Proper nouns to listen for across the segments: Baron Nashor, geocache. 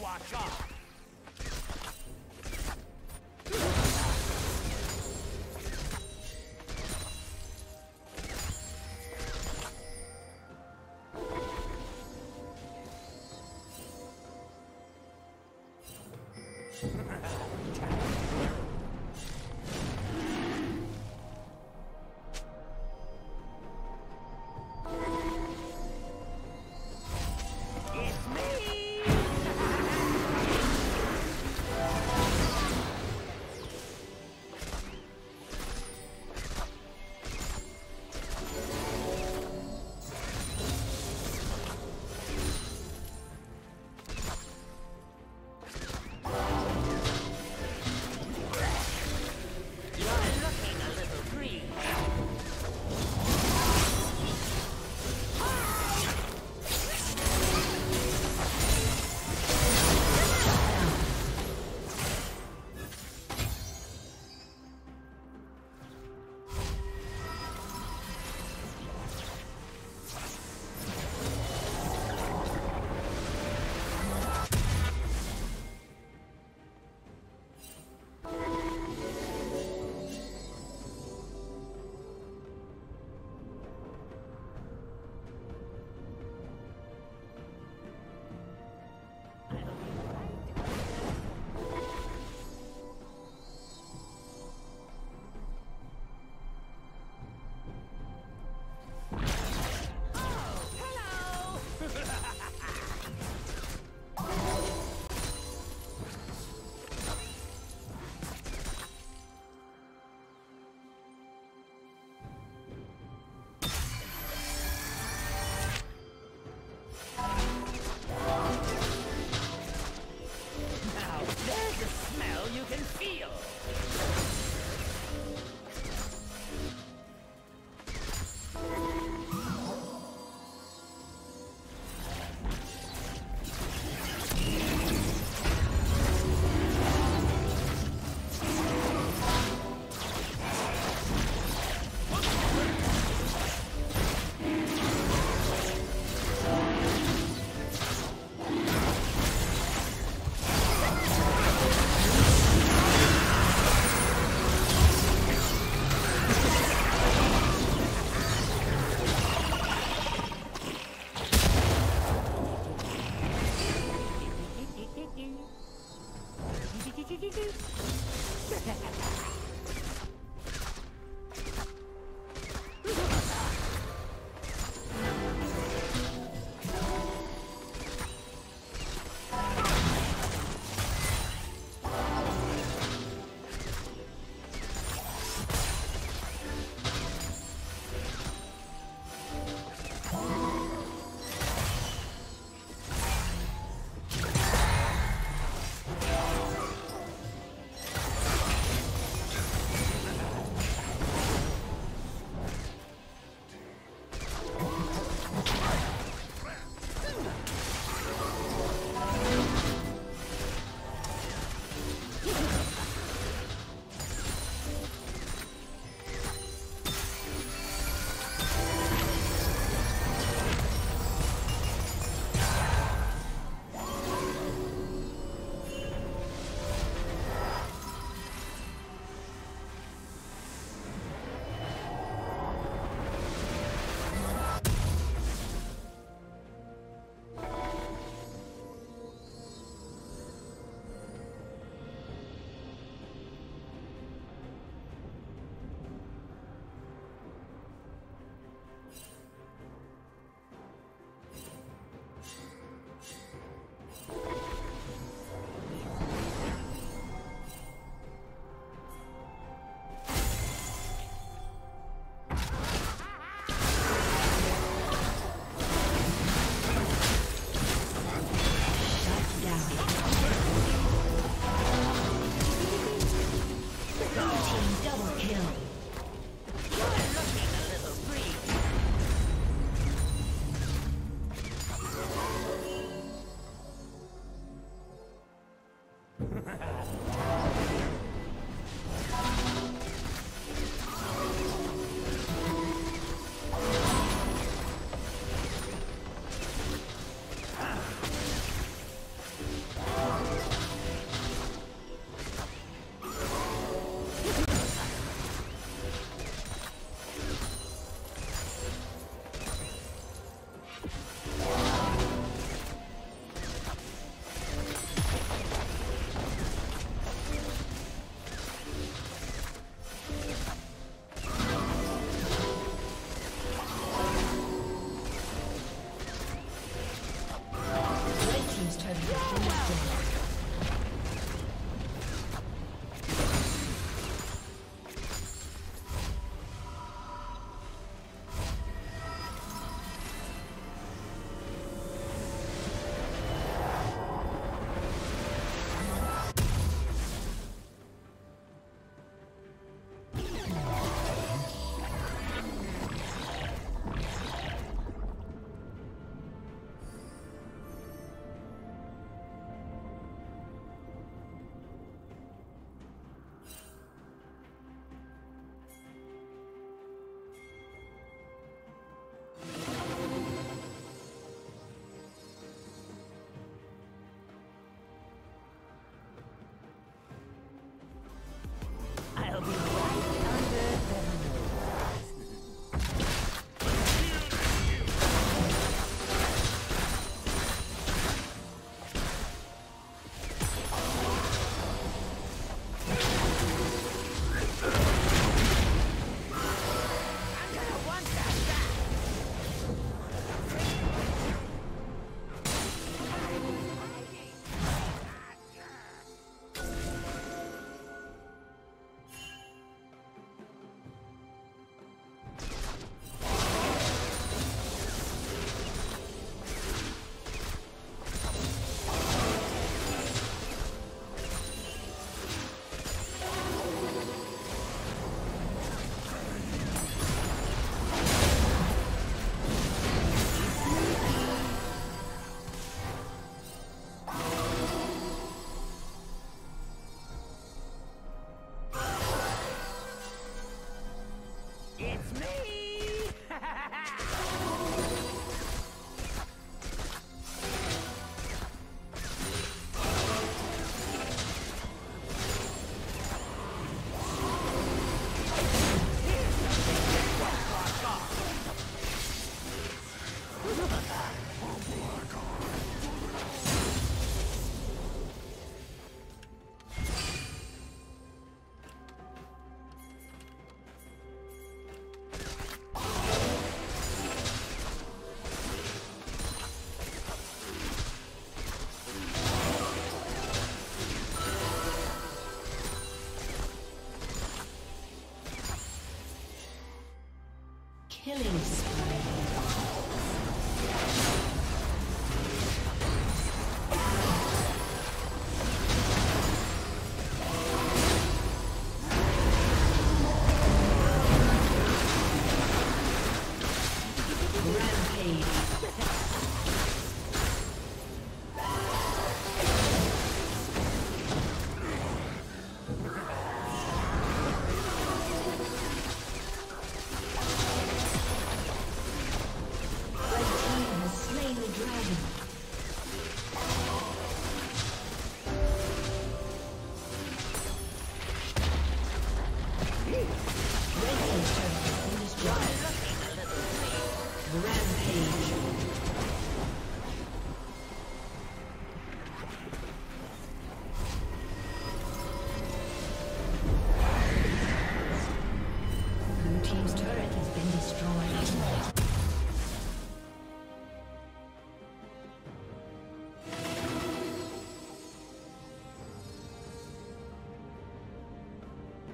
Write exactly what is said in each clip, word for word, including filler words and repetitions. Watch out! Killing spree.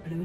Blue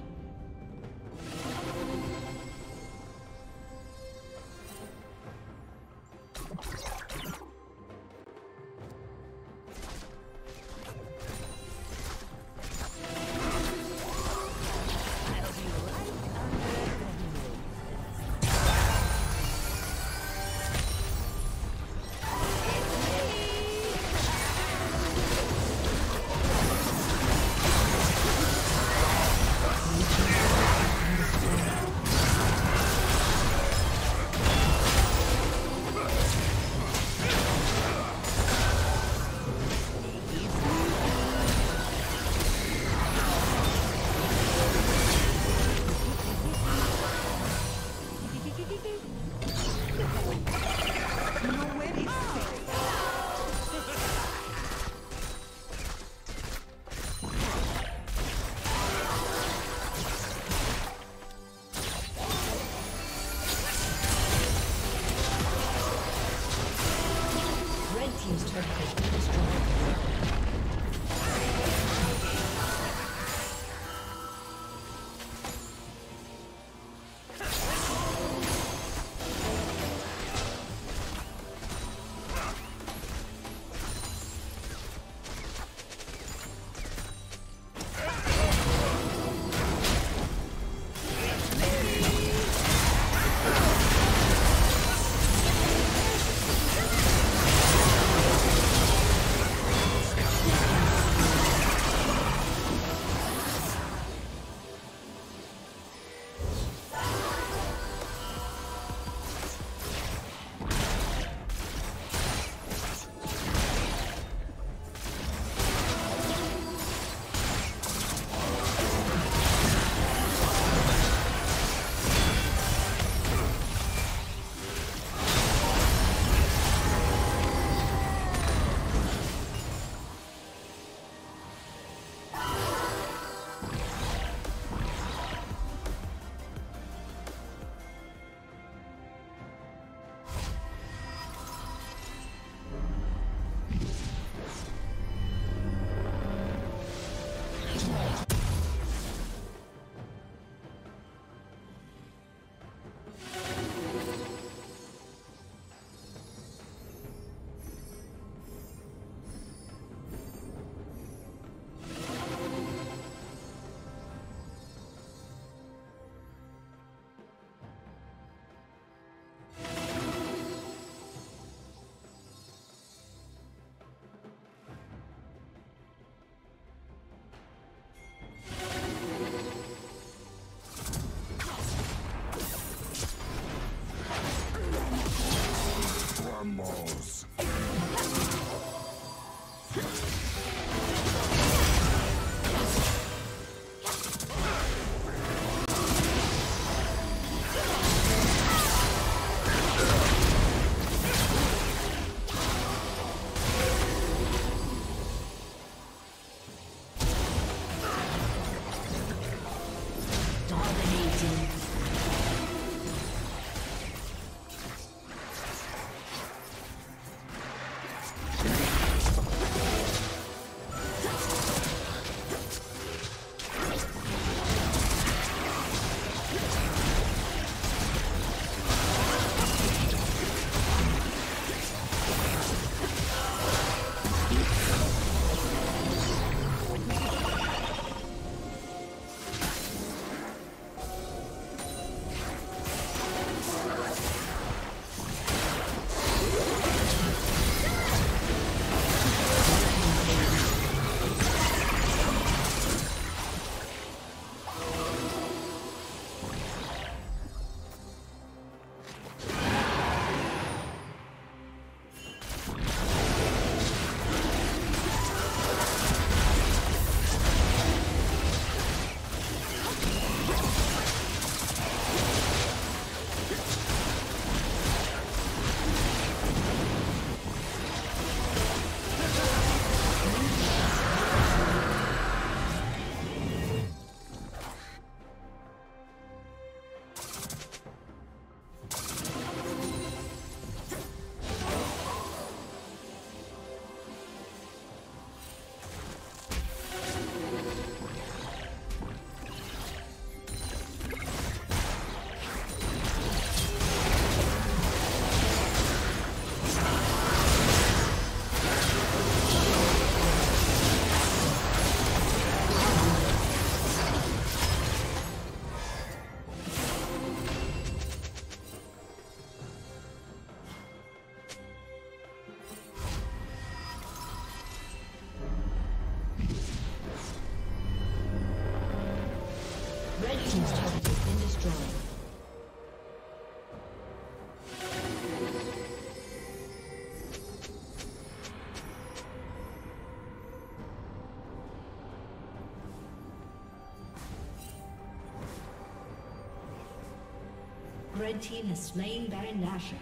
Red team has slain Baron Nashor.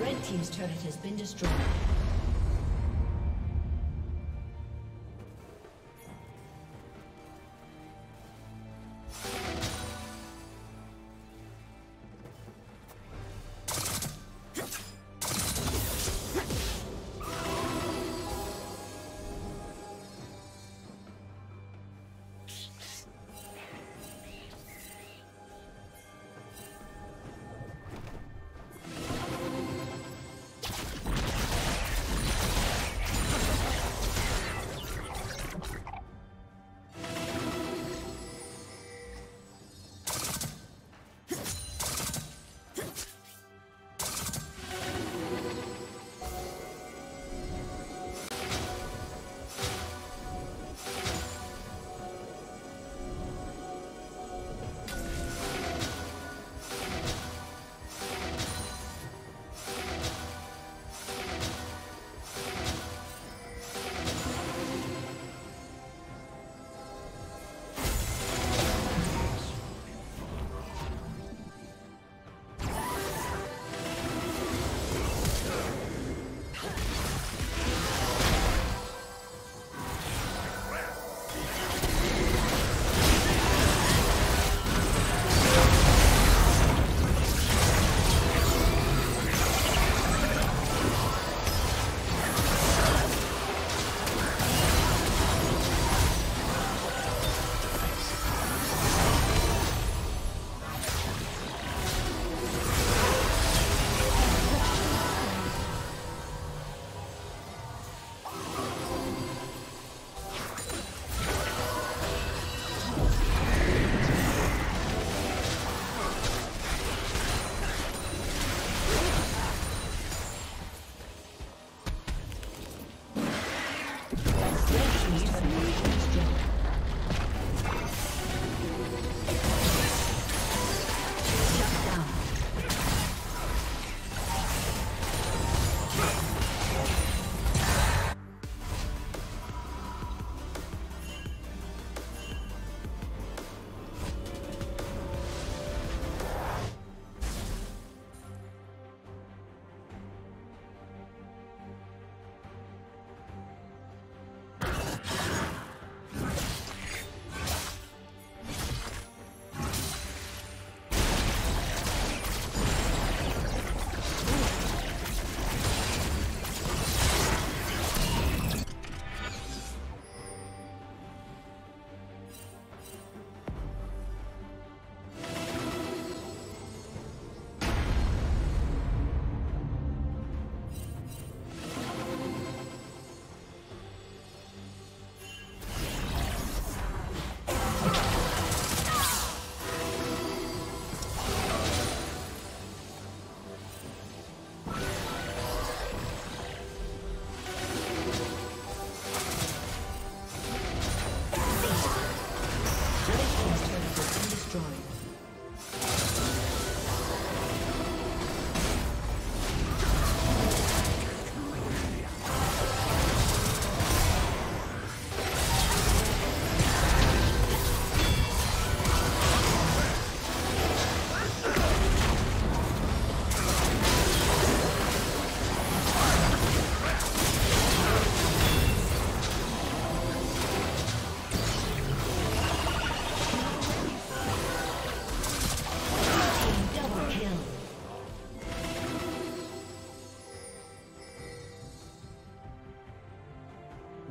Red team's turret has been destroyed.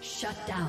Shut down.